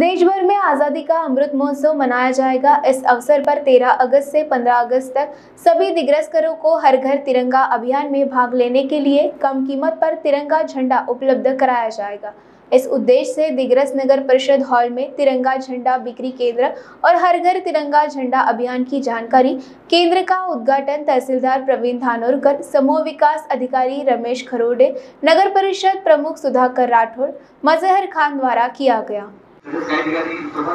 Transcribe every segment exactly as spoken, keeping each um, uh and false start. देश भर में आज़ादी का अमृत महोत्सव मनाया जाएगा। इस अवसर पर तेरह अगस्त से पंद्रह अगस्त तक सभी दिग्गजों को हर घर तिरंगा अभियान में भाग लेने के लिए कम कीमत पर तिरंगा झंडा उपलब्ध कराया जाएगा। इस उद्देश्य से दिग्गज नगर परिषद हॉल में तिरंगा झंडा बिक्री केंद्र और हर घर तिरंगा झंडा अभियान की जानकारी केंद्र का उद्घाटन तहसीलदार प्रवीण धानोरकर, समूह विकास अधिकारी रमेश खरोडे, नगर परिषद प्रमुख सुधाकर राठोर, मजहर खान द्वारा किया गया। प्रत्येक घरी तिरंगा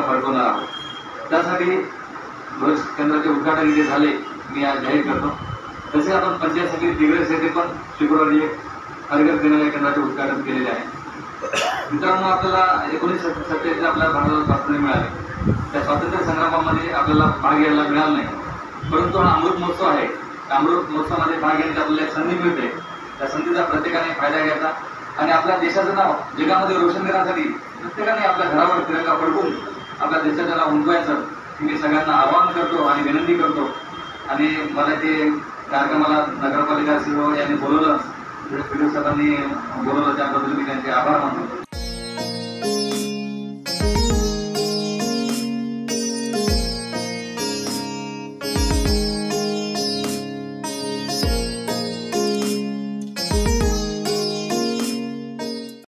फडकवणार आहोत। त्यासाठी ध्वज केंद्राचे उद्घाटन जे झाले मी आज जाहीर करतो। तसेच आपण पंचायत समिती दिग्रस येथे पण फेब्रुवारी एक हरघर तिरंगा केंद्राचे उद्घाटन केलेले आहे। मित्रांनो, आपल्याला एकोणीस सत्तेचाळीस आपल्या भारताला स्वातंत्र्य मिळाले। त्या स्वातंत्र्य संग्रामामध्ये आपल्याला भाग घ्यायला मिळाला नाही, परंतु हा अमृत महोत्सव आहे। अमृत महोत्सवामध्ये भाग घेण्याची आपल्याला एक संधी मिळते। त्या संधीचा प्रत्येकाने फायदा घ्यायचा आणि आपल्या देशाचं नाव जगामध्ये रोशन करण्यासाठी प्रत्येकाने आपल्या घरावर तिरंगा फडकून आपल्या देशाचं नाव उंचावायचं मी सगळ्यांना आवाहन करतो आणि विनंती करतो। आणि मला ते कार्यक्रमाला नगरपालिका सेवा यांनी बोलवलं, सगळ्यांनी बोलवलं, त्याबद्दल मी त्यांचे आभार मानतो।